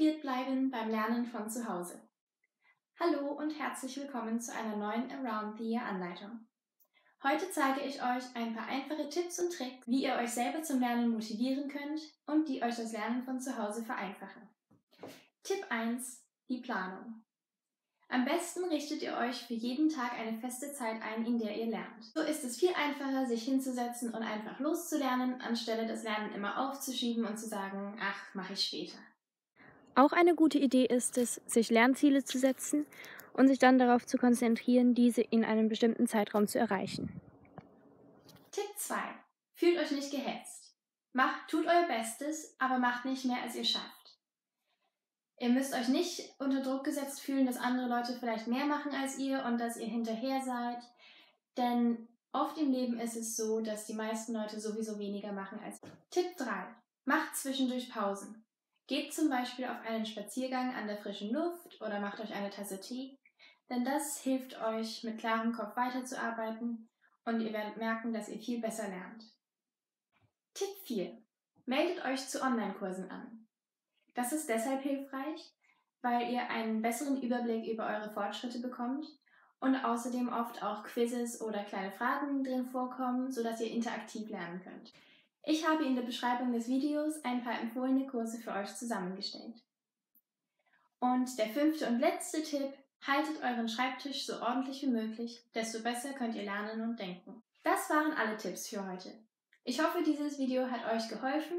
motiviert bleiben beim Lernen von zu Hause. Hallo und herzlich willkommen zu einer neuen Around-the-Year-Anleitung. Heute zeige ich euch ein paar einfache Tipps und Tricks, wie ihr euch selber zum Lernen motivieren könnt und die euch das Lernen von zu Hause vereinfachen. Tipp 1: die Planung. Am besten richtet ihr euch für jeden Tag eine feste Zeit ein, in der ihr lernt. So ist es viel einfacher, sich hinzusetzen und einfach loszulernen, anstelle das Lernen immer aufzuschieben und zu sagen, ach, mache ich später. Auch eine gute Idee ist es, sich Lernziele zu setzen und sich dann darauf zu konzentrieren, diese in einem bestimmten Zeitraum zu erreichen. Tipp 2: Fühlt euch nicht gehetzt. Tut euer Bestes, aber macht nicht mehr, als ihr schafft. Ihr müsst euch nicht unter Druck gesetzt fühlen, dass andere Leute vielleicht mehr machen als ihr und dass ihr hinterher seid. Denn oft im Leben ist es so, dass die meisten Leute sowieso weniger machen als ihr. Tipp 3. Macht zwischendurch Pausen. Geht zum Beispiel auf einen Spaziergang an der frischen Luft oder macht euch eine Tasse Tee. Denn das hilft euch, mit klarem Kopf weiterzuarbeiten und ihr werdet merken, dass ihr viel besser lernt. Tipp 4. Meldet euch zu Online-Kursen an. Das ist deshalb hilfreich, weil ihr einen besseren Überblick über eure Fortschritte bekommt und außerdem oft auch Quizzes oder kleine Fragen drin vorkommen, sodass ihr interaktiv lernen könnt. Ich habe in der Beschreibung des Videos ein paar empfohlene Kurse für euch zusammengestellt. Und der 5. und letzte Tipp: haltet euren Schreibtisch so ordentlich wie möglich, desto besser könnt ihr lernen und denken. Das waren alle Tipps für heute. Ich hoffe, dieses Video hat euch geholfen.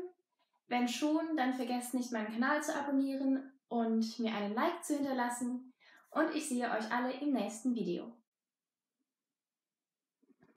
Wenn schon, dann vergesst nicht, meinen Kanal zu abonnieren und mir einen Like zu hinterlassen. Und ich sehe euch alle im nächsten Video.